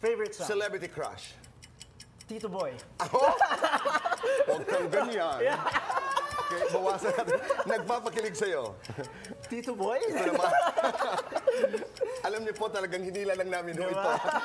Favorite song? Celebrity crush? Tito Boy. Oh! Huwag kang ganyan. Yeah. Okay, bawasan natin. Nagpapakilig sa'yo. Tito Boy? Alam niyo po, talagang hinila lang namin ho ito.